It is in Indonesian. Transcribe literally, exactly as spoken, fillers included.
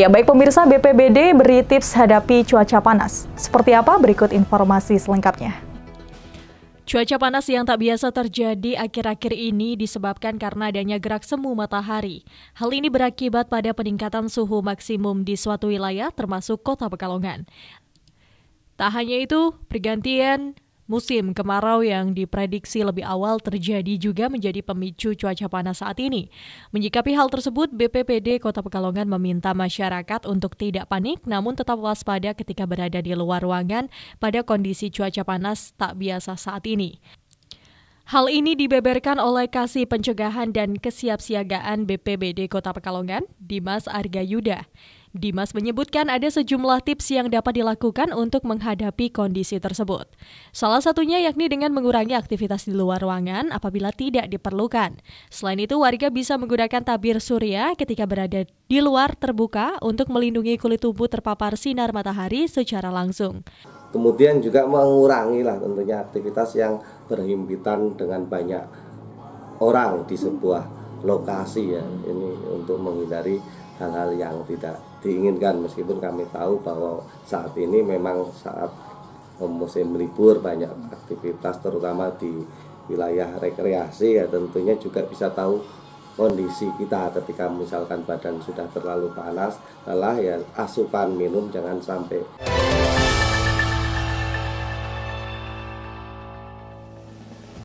Ya, baik pemirsa, B P B D beri tips hadapi cuaca panas. Seperti apa? Berikut informasi selengkapnya. Cuaca panas yang tak biasa terjadi akhir-akhir ini disebabkan karena adanya gerak semu matahari. Hal ini berakibat pada peningkatan suhu maksimum di suatu wilayah termasuk kota Pekalongan. Tak hanya itu, pergantian musim kemarau yang diprediksi lebih awal terjadi juga menjadi pemicu cuaca panas saat ini. Menyikapi hal tersebut, B P B D Kota Pekalongan meminta masyarakat untuk tidak panik namun tetap waspada ketika berada di luar ruangan pada kondisi cuaca panas tak biasa saat ini. Hal ini dibeberkan oleh Kasih Pencegahan dan Kesiapsiagaan B P B D Kota Pekalongan, Dimas Arga Yuda. Dimas menyebutkan ada sejumlah tips yang dapat dilakukan untuk menghadapi kondisi tersebut. Salah satunya yakni dengan mengurangi aktivitas di luar ruangan apabila tidak diperlukan. Selain itu, warga bisa menggunakan tabir surya ketika berada di luar terbuka untuk melindungi kulit tubuh terpapar sinar matahari secara langsung. Kemudian juga mengurangi lah tentunya aktivitas yang berhimpitan dengan banyak orang di sebuah lokasi, ya, ini untuk menghindari hal-hal yang tidak diinginkan, meskipun kami tahu bahwa saat ini memang saat musim libur banyak aktivitas terutama di wilayah rekreasi, ya tentunya juga bisa tahu kondisi kita ketika misalkan badan sudah terlalu panas, lelah, ya asupan minum jangan sampai